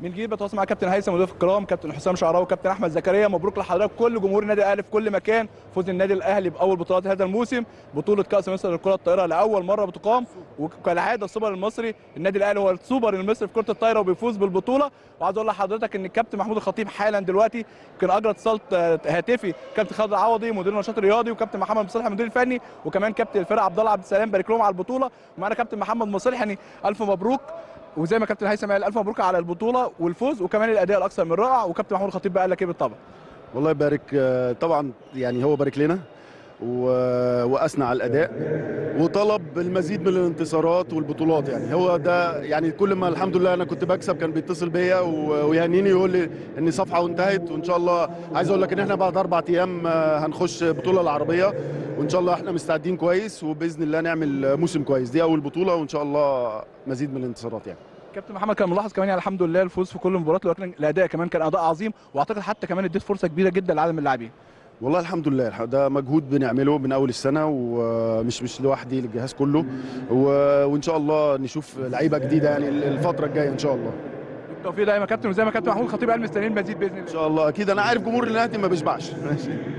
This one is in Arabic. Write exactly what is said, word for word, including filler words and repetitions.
من جديد بتواصل مع كابتن هيثم وضيوف الكرام، كابتن حسام شعراوي، كابتن احمد زكريا. مبروك لحضرتك كل جمهور النادي الاهلي في كل مكان، فوز النادي الاهلي باول بطولات هذا الموسم، بطوله كاس مصر للكره الطائره لاول مره بتقام، وكالعاده السوبر المصري النادي الاهلي هو السوبر المصري في كره الطائره وبيفوز بالبطوله. وعايز اقول لحضرتك ان الكابتن محمود الخطيب حالا دلوقتي كان اجرى اتصال هاتفي كابتن خالد العوضي مدير النشاط الرياضي وكابتن محمد مصيلحى مدير الفني وكمان كابتن الفرقه عبد الله عبد السلام، بارك لهم على البطوله. ومعانا كابتن محمد مصيلحى، الف مبروك. وزي ما كابتن هيثم قال الف مبروك على البطوله والفوز وكمان الاداء الاكثر من رائع. وكابتن محمود الخطيب بقى قال لك ايه بالطبع؟ والله يبارك طبعا، يعني هو بارك لنا واثنى على الاداء وطلب المزيد من الانتصارات والبطولات. يعني هو ده، يعني كل ما الحمد لله انا كنت بكسب كان بيتصل بيا ويهنيني يقول لي ان صفحه وانتهت. وان شاء الله عايز اقول لك ان احنا بعد اربع ايام هنخش بطوله العربيه، وان شاء الله احنا مستعدين كويس وباذن الله نعمل موسم كويس. دي اول بطوله وان شاء الله مزيد من الانتصارات. يعني كابتن محمد كان ملاحظ كمان يعني الحمد لله الفوز في كل المباريات، لكن الاداء كمان كان اداء عظيم، واعتقد حتى كمان اديت فرصه كبيره جدا لعالم اللاعبين. والله الحمد لله ده مجهود بنعمله من اول السنه، ومش مش لوحدي، الجهاز كله، وان شاء الله نشوف لعيبه جديده يعني الفتره الجايه ان شاء الله. بالتوفيق دايما يا كابتن، وزي ما كابتن محمود الخطيب قال مستنيين المزيد باذن الله. ان شاء الله اكيد، انا عارف جمهور الاهلي ما بيشبعش. ماشي.